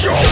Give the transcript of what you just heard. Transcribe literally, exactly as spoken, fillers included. Joe!